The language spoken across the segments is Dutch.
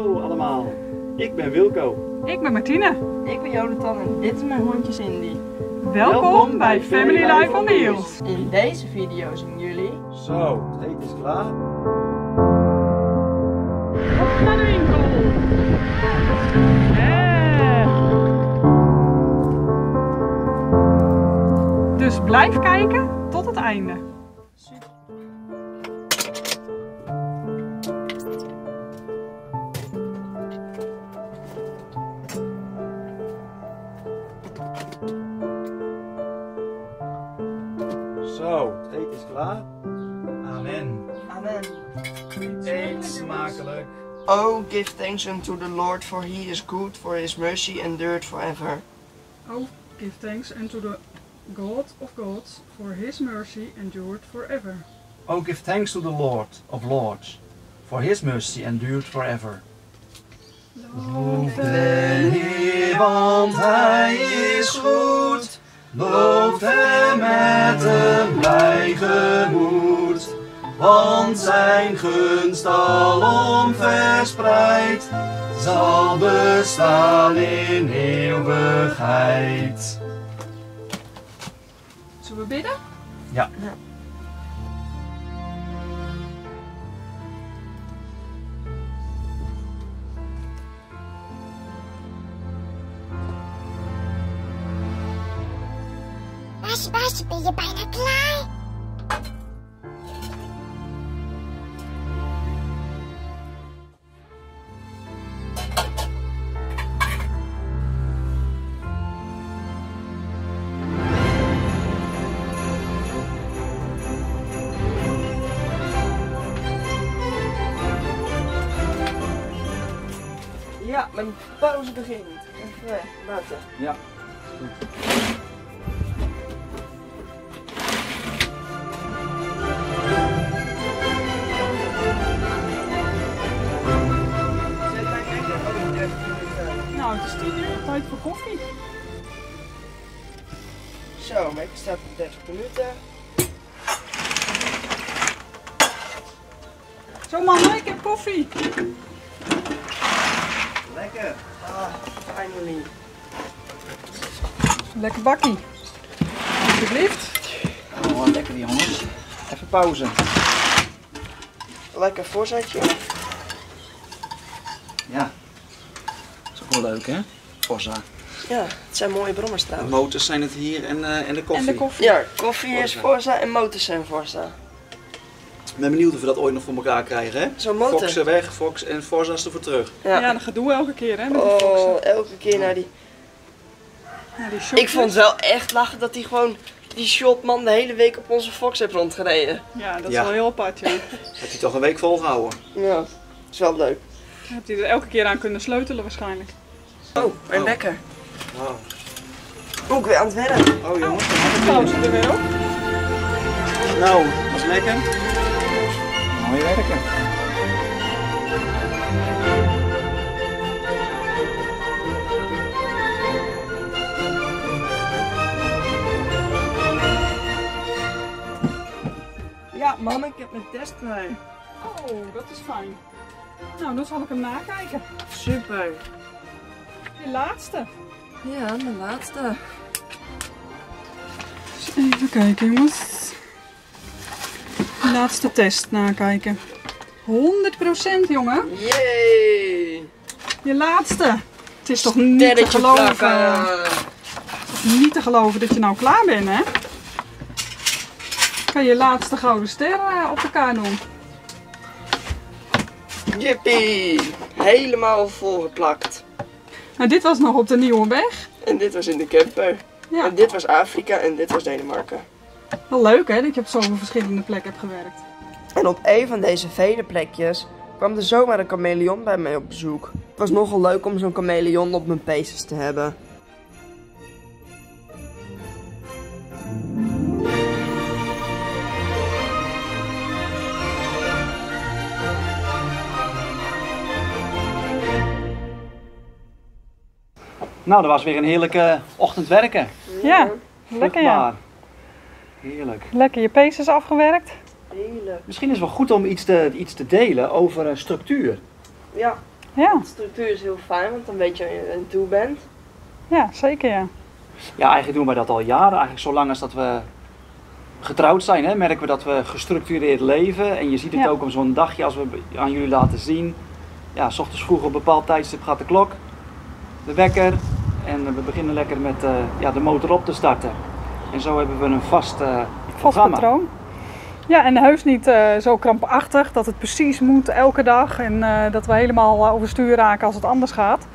Hallo allemaal, ik ben Wilco. Ik ben Martine. Ik ben Jonathan en dit is mijn hondje Cindy. Welkom bij Family Life on Wheels. In deze video zien jullie... Zo, het eten is klaar. Op naar de winkel. Yeah. Dus blijf kijken tot het einde. Zo, het eten is klaar. Amen. Amen. Eet smakelijk. Oh, give thanks unto the Lord, for he is good, for his mercy endureth forever. Oh, give thanks unto the God of gods, for his mercy endureth forever. Oh, give thanks to the Lord of lords, for his mercy endureth forever. Loof de Heer, want hij is goed. Loof hem met een blij gemoed, want zijn gunst alom verspreid zal bestaan in eeuwigheid. Zullen we bidden? Ja. Bas, ben je bijna klaar? Ja, mijn pauze begint. Even wachten. Ja, goed. Het is 10 uur, tijd voor koffie. Zo, maar ik sta op 30 minuten. Zo mannen, ik heb koffie. Lekker. Ah, finally. Lekker bakkie. Alsjeblieft. Oh, lekker die jongens. Even pauze. Lekker voorzetje. Ja. Wel leuk hè? Forza. Ja, het zijn mooie brommers trouwens. Motors zijn het hier en de koffie. En de koffie. Ja, koffie Forza. Is Forza en motors zijn Forza. Ik ben benieuwd of we dat ooit nog voor elkaar krijgen hè? Zo'n motor. Foxen weg, Fox en Forza's ervoor terug. Ja, ja dat gedoe elke keer hè? Met die Foxen. Elke keer naar die... Ja, die ik vond wel echt lachen dat hij gewoon die shopman de hele week op onze Fox heeft rondgereden. Ja, dat is wel heel apart joh. Heeft hij toch een week volgehouden? Ja, dat is wel leuk. Dan hebt hij er elke keer aan kunnen sleutelen waarschijnlijk. Oh, mijn lekker. Wauw. Oh, ik weer aan het werken. Oh jongens, pauze er weer op. Nou, was lekker. Mooi werken. Ja, mam, ik heb mijn test bij. Oh, dat is fijn. Nou, dan zal ik hem nakijken. Super. De laatste. Ja, de laatste. Even kijken jongens. De laatste test nakijken. 100% jongen. Yay. Je laatste. Het is toch niet te geloven. Het is niet te geloven dat je nou klaar bent hè. Kan je laatste gouden ster op elkaar doen. Jippie. Helemaal volgeplakt. Nou, dit was nog op de Nieuwe Weg. En dit was in de camper. Ja. En dit was Afrika en dit was Denemarken. Wel leuk hè, dat je op zoveel verschillende plekken hebt gewerkt. En op een van deze vele plekjes kwam er zomaar een chameleon bij mij op bezoek. Het was nogal leuk om zo'n chameleon op mijn peesjes te hebben. Nou, dat was weer een heerlijke ochtend werken. Ja, lekker ja. Heerlijk. Lekker je peesjes afgewerkt. Heerlijk. Misschien is het wel goed om iets te delen over structuur. Ja. Ja. De structuur is heel fijn, want dan weet je waar je aan toe bent. Ja, zeker ja. Ja, eigenlijk doen wij dat al jaren. Eigenlijk zolang als dat we getrouwd zijn, hè, merken we dat we gestructureerd leven. En je ziet het ook om zo'n dagje als we aan jullie laten zien. Ja, 's ochtends vroeg op een bepaald tijdstip gaat de klok, de wekker. En we beginnen lekker met de motor op te starten. En zo hebben we een vast patroon. Ja, en heus niet zo krampachtig dat het precies moet elke dag. En dat we helemaal overstuur raken als het anders gaat.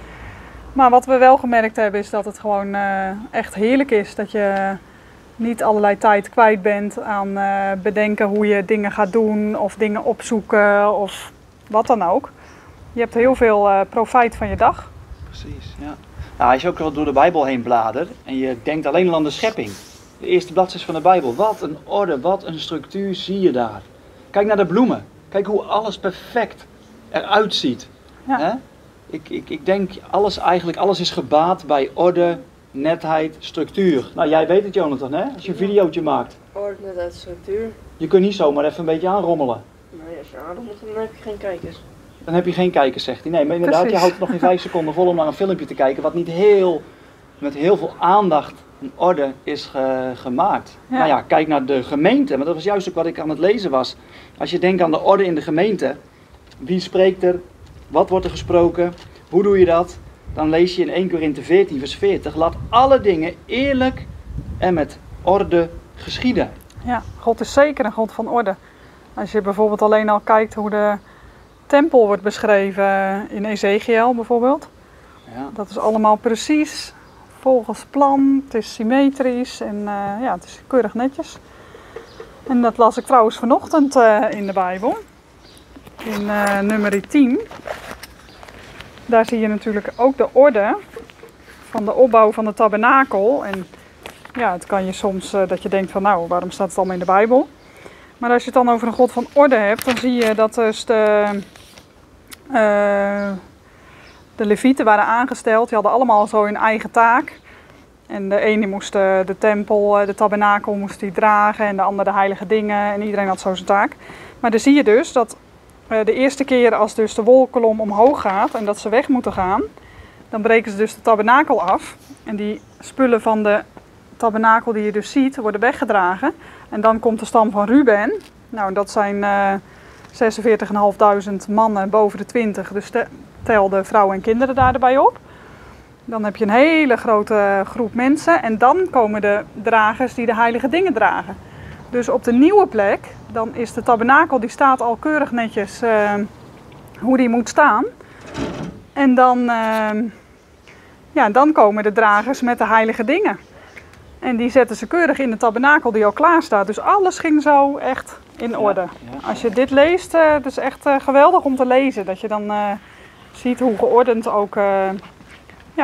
Maar wat we wel gemerkt hebben is dat het gewoon echt heerlijk is. Dat je niet allerlei tijd kwijt bent aan bedenken hoe je dingen gaat doen. Of dingen opzoeken of wat dan ook. Je hebt heel veel profijt van je dag. Precies, ja. Nou, als je ook door de Bijbel heen bladert en je denkt alleen al aan de schepping. De eerste bladzijde van de Bijbel. Wat een orde, wat een structuur zie je daar. Kijk naar de bloemen. Kijk hoe alles perfect eruit ziet. Ja. Hè? Ik denk, alles is gebaat bij orde, netheid, structuur. Nou, jij weet het, Jonathan, hè? Als je een videootje maakt. Orde, netheid, structuur. Je kunt niet zomaar even een beetje aanrommelen. Nee, als je aanrommelt, dan heb je geen kijkers. Dan heb je geen kijkers, zegt hij. Nee, maar inderdaad, precies. Je houdt nog geen 5 seconden vol om naar een filmpje te kijken, wat niet met heel veel aandacht en orde is gemaakt. Ja. Nou ja, kijk naar de gemeente, want dat was juist ook wat ik aan het lezen was. Als je denkt aan de orde in de gemeente, wie spreekt er? Wat wordt er gesproken? Hoe doe je dat? Dan lees je in 1 Korinthe 14 vers 40. Laat alle dingen eerlijk en met orde geschieden. Ja, God is zeker een God van orde. Als je bijvoorbeeld alleen al kijkt hoe de tempel wordt beschreven in Ezechiël bijvoorbeeld. Ja. Dat is allemaal precies volgens plan. Het is symmetrisch en het is keurig netjes. En dat las ik trouwens vanochtend in de Bijbel. In nummer 10, daar zie je natuurlijk ook de orde van de opbouw van de tabernakel. En ja, het kan je soms dat je denkt van nou, waarom staat het allemaal in de Bijbel? Maar als je het dan over een God van orde hebt, dan zie je dat dus de levieten waren aangesteld. Die hadden allemaal zo hun eigen taak. En de ene moest de tabernakel moest die dragen en de ander de heilige dingen. En iedereen had zo zijn taak. Maar dan zie je dus dat de eerste keer als dus de wolkolom omhoog gaat en dat ze weg moeten gaan, dan breken ze dus de tabernakel af. En die spullen van de tabernakel die je dus ziet, worden weggedragen. En dan komt de stam van Ruben. Nou, dat zijn 46.500 mannen boven de 20. Dus tel de vrouwen en kinderen daarbij op. Dan heb je een hele grote groep mensen. En dan komen de dragers die de heilige dingen dragen. Dus op de nieuwe plek, dan is de tabernakel, die staat al keurig netjes hoe die moet staan. En dan komen de dragers met de heilige dingen. En die zetten ze keurig in de tabernakel die al klaar staat. Dus alles ging zo echt in orde. Ja. Als je dit leest, het is echt geweldig om te lezen. Dat je dan ziet hoe geordend ook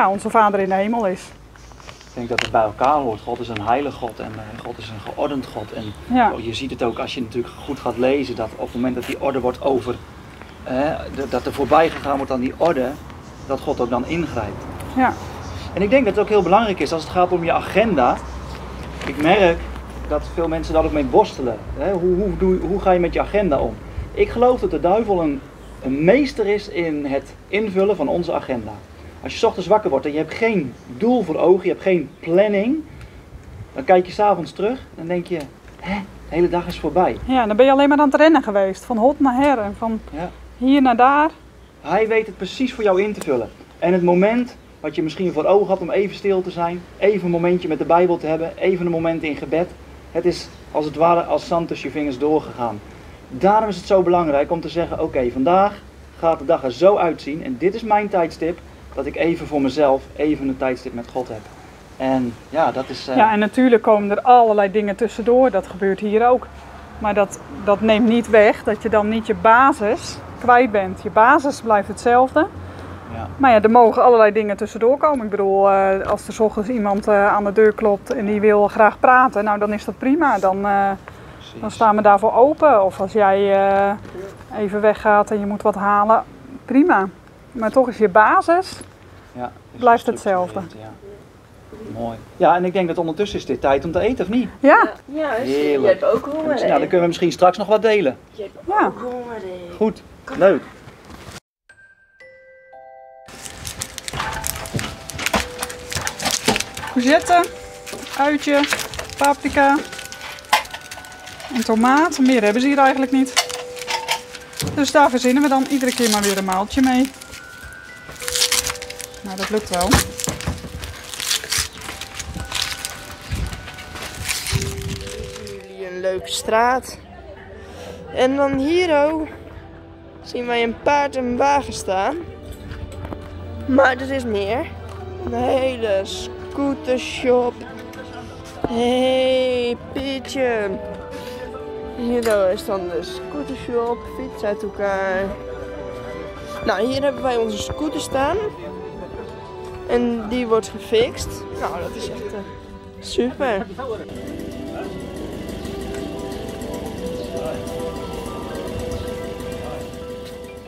onze Vader in de hemel is. Ik denk dat het bij elkaar hoort. God is een heilig God en God is een geordend God. En je ziet het ook als je natuurlijk goed gaat lezen, dat op het moment dat die orde wordt dat er voorbij gegaan wordt aan die orde, dat God ook dan ingrijpt. Ja. En ik denk dat het ook heel belangrijk is als het gaat om je agenda. Ik merk dat veel mensen daar ook mee worstelen. Hè? Hoe ga je met je agenda om? Ik geloof dat de duivel een meester is in het invullen van onze agenda. Als je 's ochtends wakker wordt en je hebt geen doel voor ogen, je hebt geen planning, dan kijk je 's avonds terug en denk je, de hele dag is voorbij. Ja, dan ben je alleen maar aan het rennen geweest, van hot naar her en van hier naar daar. Hij weet het precies voor jou in te vullen. En het moment wat je misschien voor ogen had om even stil te zijn, even een momentje met de Bijbel te hebben, even een moment in gebed, het is als het ware als zand tussen je vingers doorgegaan. Daarom is het zo belangrijk om te zeggen, oké, vandaag gaat de dag er zo uitzien en dit is mijn tijdstip. Dat ik even voor mezelf even een tijdstip met God heb. En ja, dat is... Ja, en natuurlijk komen er allerlei dingen tussendoor. Dat gebeurt hier ook. Maar dat neemt niet weg dat je dan niet je basis kwijt bent. Je basis blijft hetzelfde. Ja. Maar ja, er mogen allerlei dingen tussendoor komen. Ik bedoel, als er 's ochtends iemand aan de deur klopt en die wil graag praten, nou dan is dat prima. Dan staan we daarvoor open. Of als jij even weggaat en je moet wat halen, prima. Maar toch is je basis, blijft hetzelfde. Ja. Mooi. Ja, en ik denk dat ondertussen is dit tijd om te eten, of niet? Ja. Juist. Je hebt ook honger. Nou, dan kunnen we misschien straks nog wat delen. Je hebt ook honger. Goed, leuk. courgette, uitje, paprika en tomaat. Meer hebben ze hier eigenlijk niet. Dus daar verzinnen we dan iedere keer maar weer een maaltje mee. Nou, dat lukt wel. Jullie een leuke straat. En dan hier ook zien wij een paard en een wagen staan. Maar er is meer. Een hele scootershop. Hey, Pietje. Hier is dan de scootershop. Fiets uit elkaar. Nou, hier hebben wij onze scooter staan. En die wordt gefixt. Nou, dat is echt super.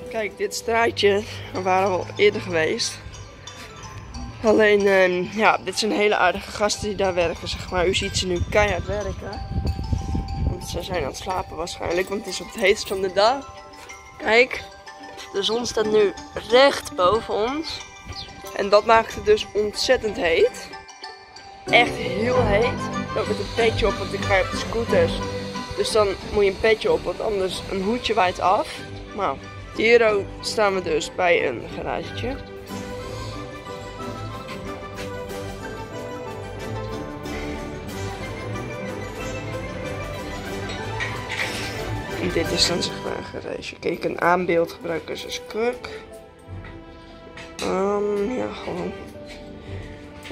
Kijk, dit straatje, daar waren we al eerder geweest. Alleen, ja, dit zijn hele aardige gasten die daar werken, zeg maar. U ziet ze nu keihard werken. Want ze zijn aan het slapen waarschijnlijk, want het is op het heetst van de dag. Kijk, de zon staat nu recht boven ons. En dat maakt het dus ontzettend heet. Echt heel heet. Ook met een petje op, want ik ga op de scooters. Dus dan moet je een petje op, want anders een hoedje waait af. Nou, hier staan we dus bij een garagetje. En dit is dan zeg maar een garage. Kijk, een aanbeeld gebruiken ze als kruk. Ja, gewoon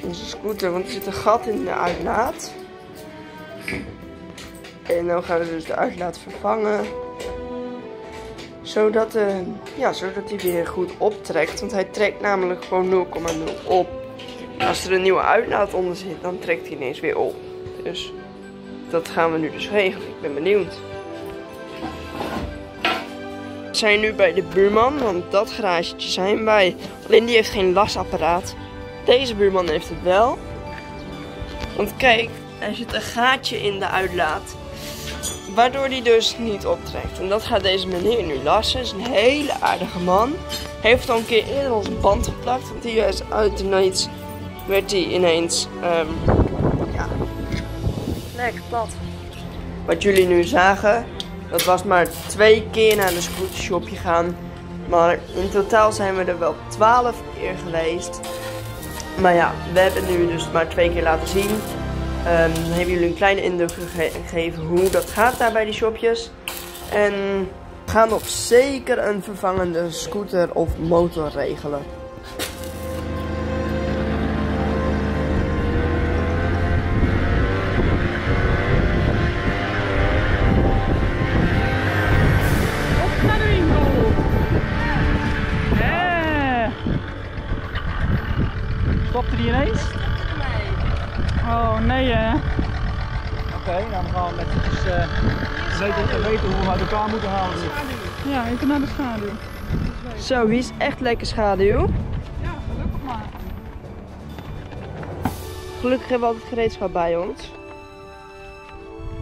onze scooter, want er zit een gat in de uitlaat. En dan gaan we dus de uitlaat vervangen. Zodat, ja, zodat hij weer goed optrekt. Want hij trekt namelijk gewoon 0,0 op. Als er een nieuwe uitlaat onder zit, dan trekt hij ineens weer op. Dus dat gaan we nu dus regelen. Ik ben benieuwd. We zijn nu bij de buurman, want dat garagetje zijn wij. Alleen die heeft geen lasapparaat. Deze buurman heeft het wel. Want kijk, er zit een gaatje in de uitlaat. Waardoor die dus niet optrekt. En dat gaat deze meneer nu lassen. Hij is een hele aardige man. Hij heeft al een keer eerder onze band geplakt. Want hier is uit de niets werd hij ineens ja, lekker plat. Wat jullie nu zagen, dat was maar 2 keer naar de scootershopje gaan. Maar in totaal zijn we er wel 12 keer geweest. Maar ja, we hebben nu dus maar 2 keer laten zien. Dan hebben jullie een kleine indruk gegeven hoe dat gaat daar bij die shopjes. En we gaan nog zeker een vervangende scooter of motor regelen. Stopte die ineens? Oh nee, hè? Oké, dan gaan we eventjes weten hoe we uit elkaar moeten halen. Ja, even naar de schaduw. Zo, hier is echt lekker schaduw. Ja, gelukkig maar. Gelukkig hebben we altijd gereedschap bij ons.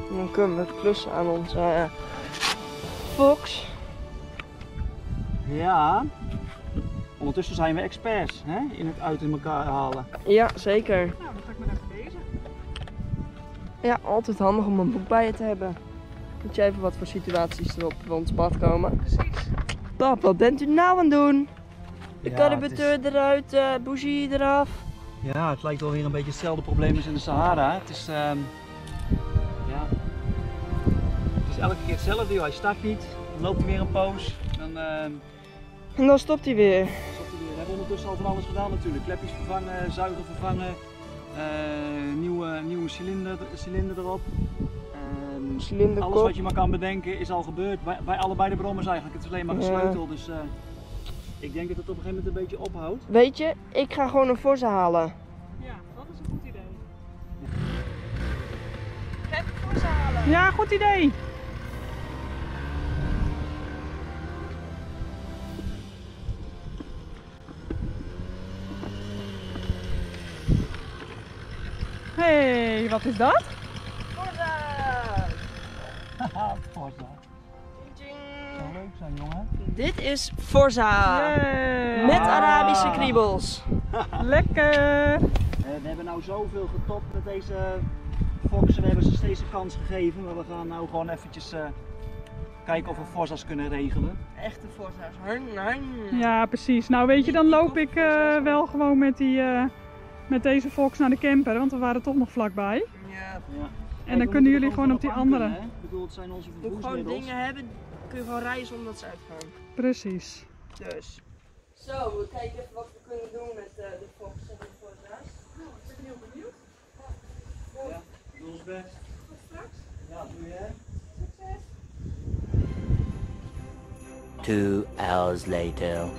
En dan kunnen we klussen aan onze Fox. Ja. Ondertussen zijn we experts, hè? In het uit elkaar halen. Ja, zeker. Nou, dan ga ik maar even bezig. Ja, altijd handig om een boek bij je te hebben. Moet je even wat voor situaties erop op ons pad komen. Precies. Pap, wat bent u nou aan het doen? De ja, carburateur eruit, de bougie eraf. Ja, het lijkt wel weer een beetje hetzelfde probleem als in de Sahara. Het is, ja. Het is elke keer hetzelfde, joh. Hij start niet, dan loopt hij weer een poos. En dan stopt hij weer. We hebben ondertussen al van alles gedaan natuurlijk. Klepjes vervangen, zuiger vervangen, nieuwe cilinder erop. Cilinderkop. Alles wat je maar kan bedenken is al gebeurd. Bij allebei de brommers eigenlijk. Het is alleen maar gesleuteld. Ja. Dus ik denk dat het op een gegeven moment een beetje ophoudt. Weet je, ik ga gewoon een Forza halen. Ja, dat is een goed idee. Ga ik een Forza halen? Ja, goed idee. Hey, wat is dat? Forza! Haha, Forza. Zou leuk zijn, jongen. Dit is Forza. Yay. Met Arabische kriebels. Lekker! We hebben nou zoveel getopt met deze Fox. We hebben ze steeds een kans gegeven. Maar we gaan nou gewoon eventjes kijken of we Forza's kunnen regelen. Echte Forza's. Ja, precies. Nou weet je, dan loop ik wel gewoon met deze Fox naar de camper. Want we waren toch nog vlakbij. Ja. En dan kunnen jullie gewoon op die andere. Ik bedoel, het zijn onze vervoersmiddels. Als we gewoon dingen hebben, kun je gewoon reizen omdat ze uitgaan. Precies. Dus. Zo, we kijken even wat we kunnen doen met de Fox en de Forza's. Oh, ik ben heel benieuwd. Ja, ja, doe ons best. Tot straks. Ja, doe je. Succes. 2 hours later.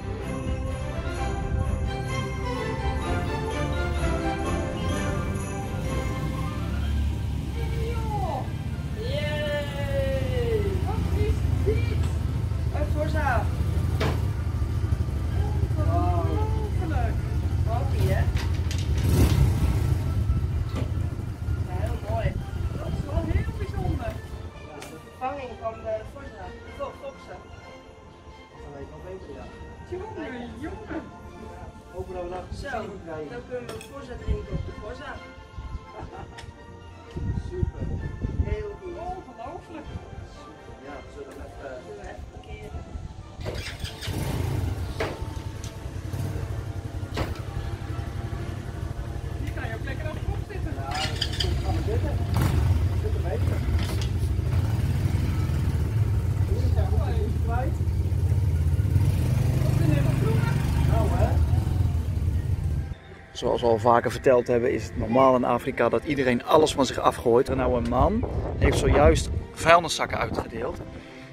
Zoals we al vaker verteld hebben, is het normaal in Afrika dat iedereen alles van zich afgooit. En nou, een man heeft zojuist vuilniszakken uitgedeeld.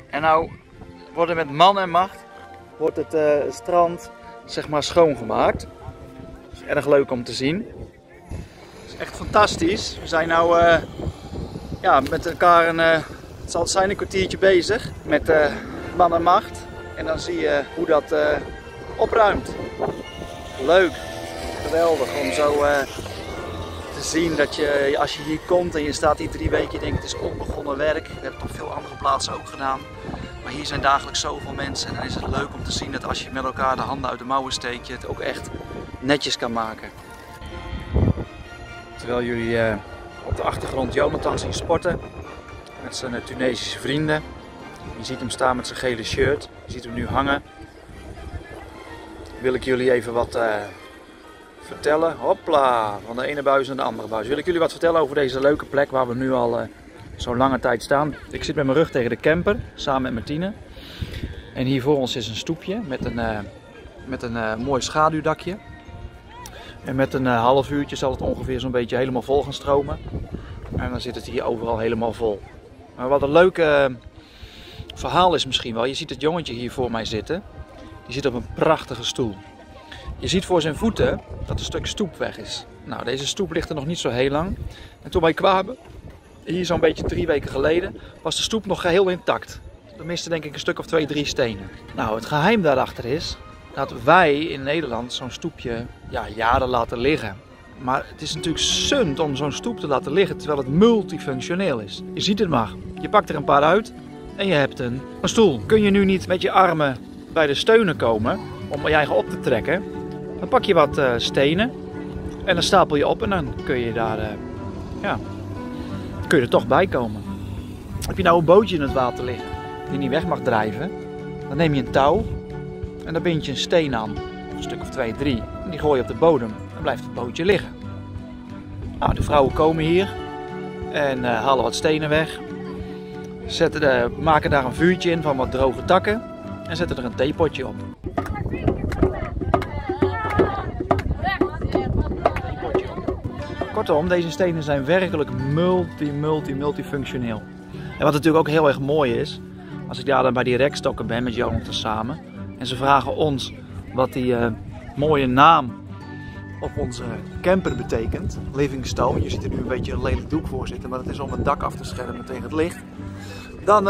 En nou worden met man en macht wordt het strand, zeg maar, schoongemaakt. Dat is erg leuk om te zien. Het is echt fantastisch. We zijn nu ja, met elkaar het zal zijn een kwartiertje bezig met man en macht. En dan zie je hoe dat opruimt. Leuk. Geweldig om zo te zien dat je, als je hier komt en je staat hier 3 weken, je denkt het is onbegonnen werk. We hebben het op veel andere plaatsen ook gedaan. Maar hier zijn dagelijks zoveel mensen en dan is het leuk om te zien dat als je met elkaar de handen uit de mouwen steekt, je het ook echt netjes kan maken. Terwijl jullie op de achtergrond Jonathan zien sporten met zijn Tunesische vrienden. Je ziet hem staan met zijn gele shirt, je ziet hem nu hangen. Wil ik jullie even wat vertellen, hopla, van de ene buis naar de andere buis. Wil ik jullie wat vertellen over deze leuke plek waar we nu al zo'n lange tijd staan. Ik zit met mijn rug tegen de camper, samen met Martine. En hier voor ons is een stoepje met een mooi schaduwdakje. En met een half uurtje zal het ongeveer zo'n beetje helemaal vol gaan stromen. En dan zit het hier overal helemaal vol. Maar wat een leuk verhaal is misschien wel, je ziet het jongetje hier voor mij zitten. Die zit op een prachtige stoel. Je ziet voor zijn voeten dat een stuk stoep weg is. Nou, deze stoep ligt er nog niet zo heel lang. En toen wij kwamen, hier zo'n beetje 3 weken geleden, was de stoep nog geheel intact. Er miste denk ik een stuk of 2, 3 stenen. Nou, het geheim daarachter is dat wij in Nederland zo'n stoepje jaren laten liggen. Maar het is natuurlijk sunt om zo'n stoep te laten liggen terwijl het multifunctioneel is. Je ziet het maar. Je pakt er een paar uit en je hebt een stoel. Kun je nu niet met je armen bij de steunen komen om je eigen op te trekken? Dan pak je wat stenen en dan stapel je op en dan kun je daar, kun je er toch bij komen. Heb je nou een bootje in het water liggen die niet weg mag drijven, dan neem je een touw en dan bind je een steen aan, een stuk of 2, 3. En die gooi je op de bodem en blijft het bootje liggen. Nou, de vrouwen komen hier en halen wat stenen weg, zetten maken daar een vuurtje in van wat droge takken en zetten er een theepotje op. Kortom, deze stenen zijn werkelijk multifunctioneel. En wat natuurlijk ook heel erg mooi is, als ik daar dan bij die rekstokken ben met Jonathan samen en ze vragen ons wat die mooie naam op onze camper betekent, Livingstone. Je ziet er nu een beetje een lelijk doek voor zitten, maar dat is om het dak af te schermen tegen het licht. Dan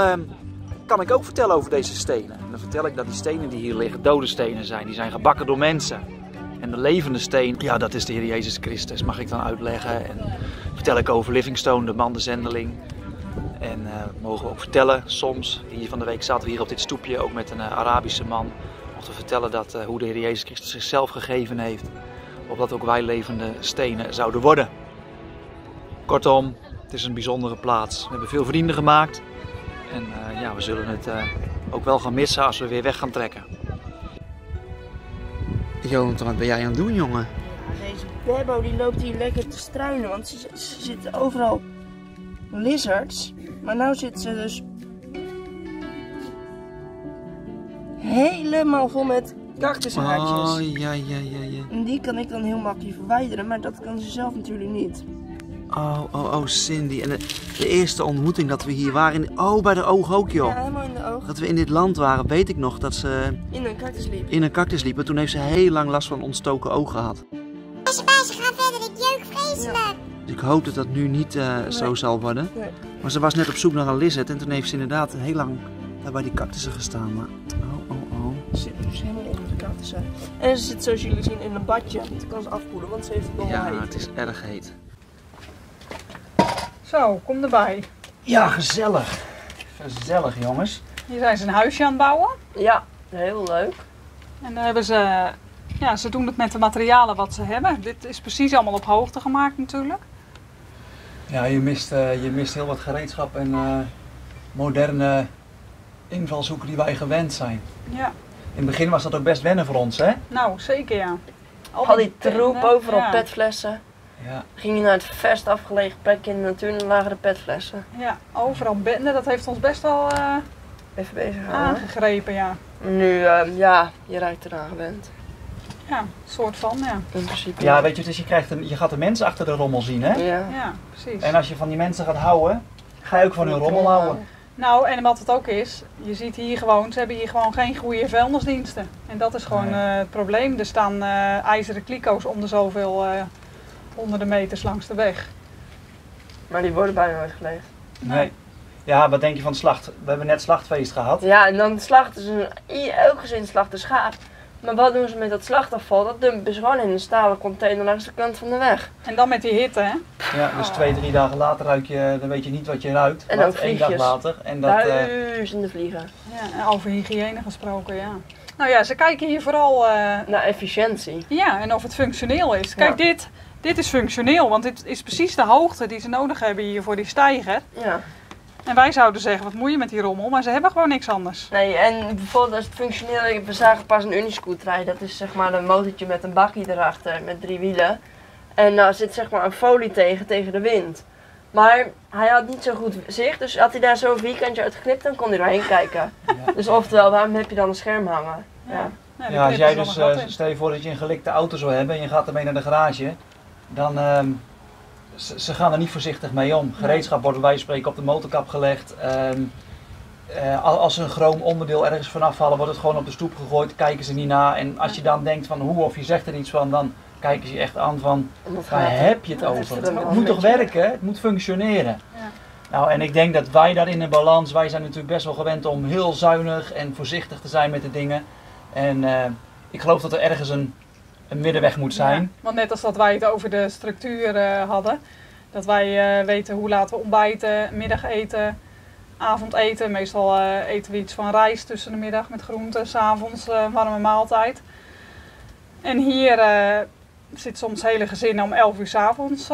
kan ik ook vertellen over deze stenen. En dan vertel ik dat die stenen die hier liggen dode stenen zijn, die zijn gebakken door mensen. En de levende steen, ja, dat is de Heer Jezus Christus, mag ik dan uitleggen. En vertel ik over Livingstone, de man, de zendeling. En mogen we ook vertellen, soms, hier van de week zaten we hier op dit stoepje, ook met een Arabische man. Mochten we vertellen dat, hoe de Heer Jezus Christus zichzelf gegeven heeft. opdat ook wij levende stenen zouden worden. Kortom, het is een bijzondere plaats. We hebben veel vrienden gemaakt en ja, we zullen het ook wel gaan missen als we weer weg gaan trekken. Jonathan, wat ben jij aan het doen, jongen? Ja, deze Bebo die loopt hier lekker te struinen, want ze zitten overal lizards, maar nu zitten ze dus helemaal vol met cactushaartjes. Oh, ja. En die kan ik dan heel makkelijk verwijderen, maar dat kan ze zelf natuurlijk niet. Oh, Cindy. En de eerste ontmoeting dat we hier waren, bij de oog ook, joh. Ja, helemaal in de oog. Dat we in dit land waren, weet ik nog dat ze in een cactus liep. Toen heeft ze heel lang last van ontstoken oog gehad. Als je bij ze gaat verder, dit jeukt vreselijk. Ja. Dus ik hoop dat dat nu niet zo zal worden. Nee. Maar ze was net op zoek naar een lizard en toen heeft ze inderdaad heel lang daar bij die cactussen gestaan. Maar ze zit dus helemaal onder de cactussen. En ze zit, zoals jullie zien, in een badje. Ze kan ze afkoelen, want ze heeft het wel heet. Ja, het is erg heet. Zo, kom erbij. Ja, gezellig. Gezellig, jongens. Hier zijn ze een huisje aan het bouwen. Ja, heel leuk. En daar hebben ze... Ja, ze doen het met de materialen wat ze hebben. Dit is precies allemaal op hoogte gemaakt natuurlijk. Ja, je mist heel wat gereedschap en moderne invalshoeken die wij gewend zijn. Ja. In het begin was dat ook best wennen voor ons, hè? Nou, zeker ja. Al die troep overal, ja. Petflessen. Ja. Ging je naar het verst afgelegen plek in de natuur en lagen de petflessen. Ja, overal benden, dat heeft ons best wel even bezig aangegrepen, ja. Nu, ja, je raakt eraan gewend. Ja, soort van, ja. In principe. Ja, weet je, dus je gaat de mensen achter de rommel zien, hè? Ja. Ja, precies. En als je van die mensen gaat houden, ga je ook van hun rommel houden. Nou, en wat het ook is, je ziet hier gewoon, ze hebben hier gewoon geen goede vuilnisdiensten. En dat is gewoon het probleem. Er staan ijzeren kliko's om de zoveel... onder de meters langs de weg. Maar die worden bijna nooit geleegd. Nee. Ja, wat denk je van het slacht? We hebben net slachtfeest gehad. Ja, en dan slachten ze, elk gezin slacht een schaap. Maar wat doen ze met dat slachtafval? Dat dumpen ze gewoon in een stalen container langs de kant van de weg. En dan met die hitte, hè? Ja, dus 2, 3 dagen later ruik je, dan weet je niet wat je ruikt. En dan vliegjes. 1 dag later. En dat, duizenden vliegen. Ja, en over hygiëne gesproken, ja. Nou ja, ze kijken hier vooral... naar efficiëntie. Ja, en of het functioneel is. Kijk dit. Dit is functioneel, want dit is precies de hoogte die ze nodig hebben hier voor die steiger. Ja. En wij zouden zeggen, wat moet je met die rommel, maar ze hebben gewoon niks anders. Nee, en bijvoorbeeld als het functioneel, we zagen pas een unisco-trein. Dat is zeg maar een motortje met een bakkie erachter, met 3 wielen. En daar zit zeg maar een folie tegen de wind. Maar hij had niet zo goed zicht, dus had hij daar zo'n vierkantje uitgeknipt, dan kon hij doorheen kijken. Ja. Dus oftewel, waarom heb je dan een scherm hangen? Ja, ja, als jij dus, stel je voor dat je een gelikte auto zou hebben en je gaat ermee naar de garage. Dan, ze gaan er niet voorzichtig mee om. Gereedschap wordt bij wijze van spreken op de motorkap gelegd. Als ze een chroom onderdeel ergens vanaf vallen, wordt het gewoon op de stoep gegooid, kijken ze niet na. En als je dan denkt van hoe of je zegt er iets van, dan kijken ze je echt aan van waar heb je het over? Het moet toch werken? Het moet functioneren. Ja. Nou, en ik denk dat wij daar in de balans, wij zijn natuurlijk best wel gewend om heel zuinig en voorzichtig te zijn met de dingen. En ik geloof dat er ergens een middenweg moet zijn. Ja, want net als dat wij het over de structuur hadden, dat wij weten hoe laten we ontbijten, middageten, avondeten. Meestal eten we iets van rijst tussen de middag met groenten, 's avonds warme maaltijd. En hier zit soms hele gezinnen om 11 uur 's avonds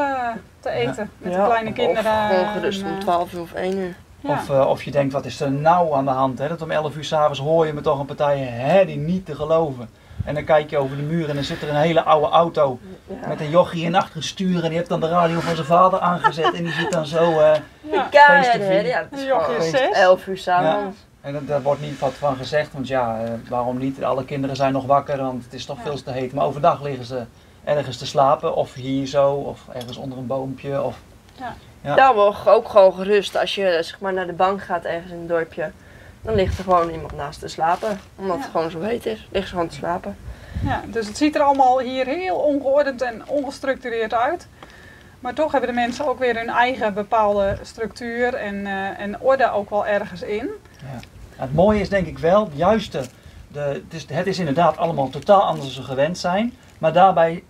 te eten met de kleine kinderen. Of ongerust om 12 uur of 1 uur. Ja. Of je denkt, wat is er nou aan de hand? Hè? Dat om 11 uur 's avonds hoor je me toch een partij die niet te geloven. En dan kijk je over de muur en dan zit er een hele oude auto met een jochie in achter het stuur. En die heeft dan de radio van zijn vader aangezet en die zit dan zo het is 11 uur s'avonds. Ja. En daar wordt niet wat van gezegd, want ja, waarom niet? Alle kinderen zijn nog wakker, want het is toch veel te heet. Maar overdag liggen ze ergens te slapen, of hier zo, of ergens onder een boompje. Of... Ja. Ja. Daar wordt ook gewoon gerust als je zeg maar, naar de bank gaat ergens in het dorpje. Dan ligt er gewoon iemand naast te slapen, omdat het gewoon zo heet is. Ligt ze gewoon te slapen. Ja, dus het ziet er allemaal hier heel ongeordend en ongestructureerd uit. Maar toch hebben de mensen ook weer hun eigen bepaalde structuur en orde ook wel ergens in. Ja. Het mooie is denk ik wel, juist het is inderdaad allemaal totaal anders dan ze gewend zijn. Maar daarbij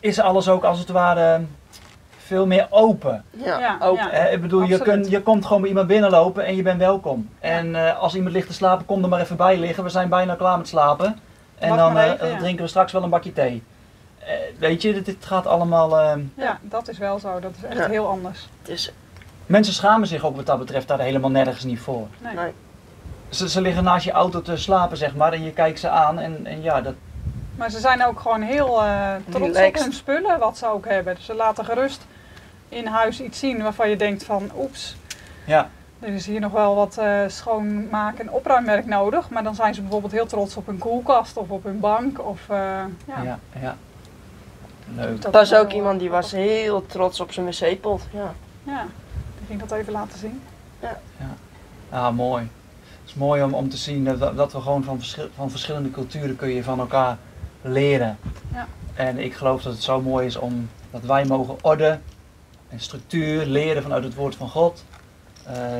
is alles ook als het ware... veel meer open. Ja, open. Ik bedoel, je komt gewoon bij iemand binnenlopen en je bent welkom. Ja. En als iemand ligt te slapen, kom er maar even bij liggen. We zijn bijna klaar met slapen. En dan drinken we straks wel een bakje thee. weet je, dit gaat allemaal... Ja, dat is wel zo. Dat is echt heel anders. Dus... Mensen schamen zich ook wat dat betreft daar helemaal nergens niet voor. Nee. Nee. Ze liggen naast je auto te slapen, zeg maar, en je kijkt ze aan en ja, dat... Maar ze zijn ook gewoon heel trots op hun spullen, wat ze ook hebben. Dus ze laten gerust in huis iets zien waarvan je denkt van, oeps, ja. Er is hier nog wel wat schoonmaak- en opruimwerk nodig. Maar dan zijn ze bijvoorbeeld heel trots op hun koelkast of op hun bank. Of, ja. Leuk. Dat was ook iemand die was heel trots op zijn wc-pot. Ja. Ja, die ging dat even laten zien. Ja. Ja. Ah, mooi. Het is mooi om te zien dat we gewoon van verschillende culturen kun je van elkaar leren. Ja. En ik geloof dat het zo mooi is om dat wij mogen orde en structuur leren vanuit het woord van God.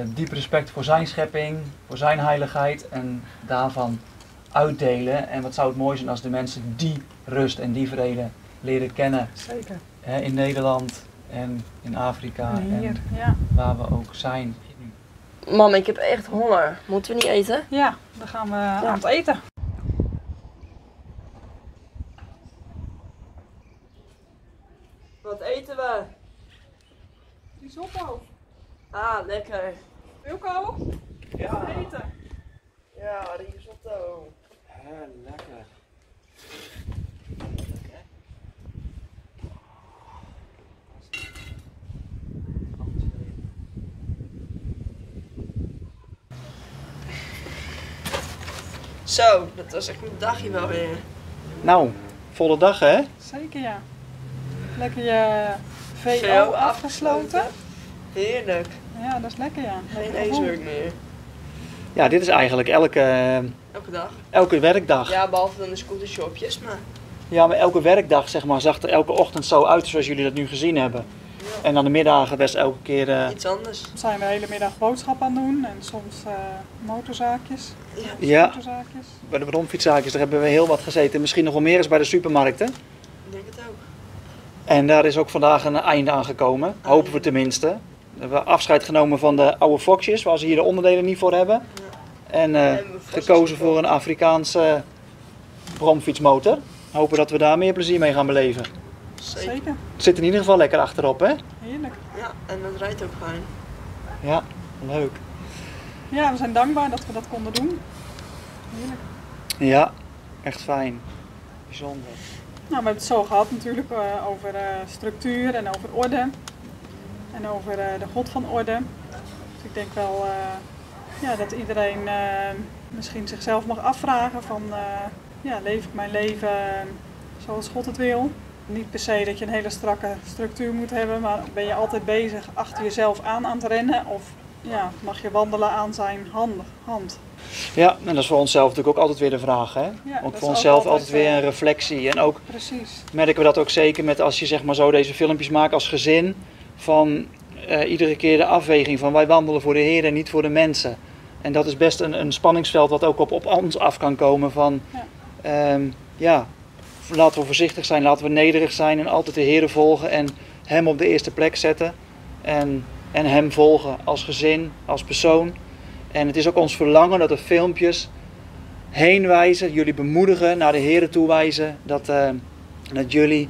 Diep respect voor zijn schepping, voor zijn heiligheid en daarvan uitdelen. En wat zou het mooi zijn als de mensen die rust en die vrede leren kennen. Zeker. Hè, in Nederland en in Afrika en, hier, waar we ook zijn. Mam, ik heb echt honger. Moeten we niet eten? Ja, dan gaan we aan het eten. Wat eten we? Die soepel. Ah, lekker. Wilco? Ja. Eten. Ja, risotto. Ja, lekker. Lekker. Zo, dat was echt een dagje wel weer. Nou, volle dag hè? Zeker ja. Lekker je VO afgesloten. Heerlijk. Ja, dat is lekker ja. Geen ijswerk meer. Ja, dit is eigenlijk elke dag. Elke werkdag. Ja, behalve dan de scootershopjes, maar... Ja, maar elke werkdag zeg maar, zag er elke ochtend zo uit zoals jullie dat nu gezien hebben. Ja. En dan de middagen best elke keer... Iets anders. Dan zijn we de hele middag boodschappen aan doen en soms motorzaakjes. Ja. Motorzaakjes. Bij de bromfietszaakjes, daar hebben we heel wat gezeten. Misschien nog wel meer eens bij de supermarkten. Ik denk het ook. En daar is ook vandaag een einde aan gekomen. Hopen we tenminste. We hebben afscheid genomen van de oude Foxjes, waar ze hier de onderdelen niet voor hebben. Ja. En gekozen voor een Afrikaanse bromfietsmotor. Hopen dat we daar meer plezier mee gaan beleven. Zeker. Het zit in ieder geval lekker achterop, hè? Heerlijk. Ja, en dat rijdt ook fijn. Ja, leuk. Ja, we zijn dankbaar dat we dat konden doen. Heerlijk. Ja, echt fijn. Bijzonder. Nou, we hebben het zo gehad natuurlijk over structuur en over orde. En over de God van orde. Dus ik denk wel dat iedereen misschien zichzelf mag afvragen van... leef ik mijn leven zoals God het wil? Niet per se dat je een hele strakke structuur moet hebben, maar ben je altijd bezig achter jezelf aan te rennen? Of mag je wandelen aan zijn hand? Ja, en dat is voor onszelf natuurlijk ook altijd weer de vraag, hè? Ja, ook voor onszelf altijd weer een reflectie. En ook merken we dat ook zeker met als je zeg maar zo deze filmpjes maakt als gezin... van iedere keer de afweging van wij wandelen voor de Heer en niet voor de mensen. En dat is best een spanningsveld wat ook op ons af kan komen van... laten we voorzichtig zijn, laten we nederig zijn en altijd de Heer volgen en hem op de eerste plek zetten. En hem volgen als gezin, als persoon. En het is ook ons verlangen dat de filmpjes heen wijzen, jullie bemoedigen, naar de Heer toewijzen. Dat jullie...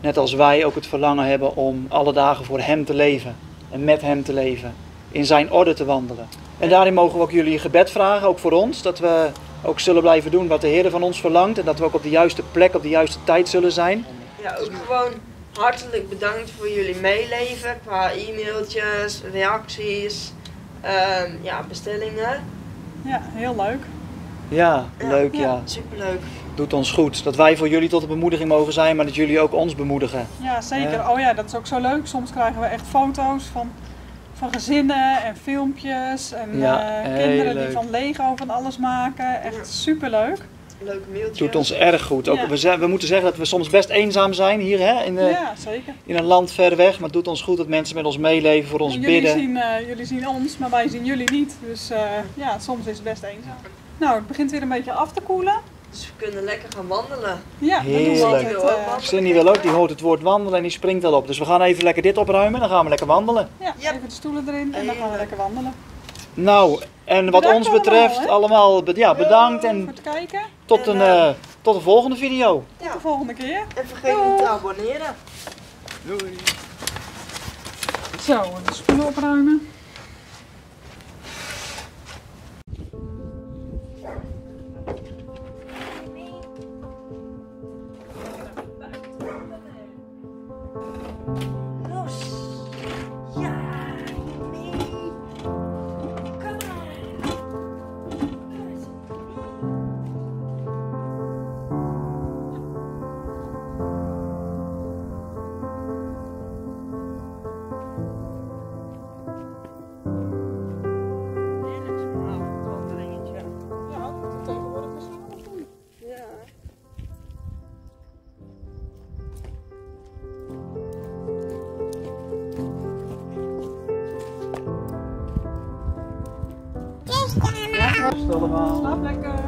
Net als wij ook het verlangen hebben om alle dagen voor hem te leven. En met hem te leven. In zijn orde te wandelen. En daarin mogen we ook jullie gebed vragen, ook voor ons. Dat we ook zullen blijven doen wat de Heer van ons verlangt. En dat we ook op de juiste plek, op de juiste tijd zullen zijn. Ja, ook gewoon hartelijk bedankt voor jullie meeleven. Qua e-mailtjes, reacties, bestellingen. Ja, heel leuk. Ja, leuk ja. Superleuk. Doet ons goed. Dat wij voor jullie tot de bemoediging mogen zijn, maar dat jullie ook ons bemoedigen. Ja, zeker. Ja. Oh ja, dat is ook zo leuk. Soms krijgen we echt foto's van gezinnen en filmpjes en kinderen die van Lego van alles maken. Echt superleuk. Leuk mailtje. Doet ons erg goed. Ook, we moeten zeggen dat we soms best eenzaam zijn hier hè, in een land ver weg. Maar het doet ons goed dat mensen met ons meeleven, voor ons bidden. Jullie zien ons, maar wij zien jullie niet. Dus soms is het best eenzaam. Nou, het begint weer een beetje af te koelen. Dus we kunnen lekker gaan wandelen. Ja, heerlijk. Cindy wil ook, die hoort het woord wandelen en die springt al op. Dus we gaan even lekker dit opruimen en dan gaan we lekker wandelen. Ja, even de stoelen erin en dan gaan we lekker wandelen. Nou, en wat ons betreft allemaal ja, bedankt en voor het kijken. Tot de volgende video. Ja. Tot de volgende keer. En vergeet niet te abonneren. Doei. Zo, de spullen opruimen. Slaap lekker!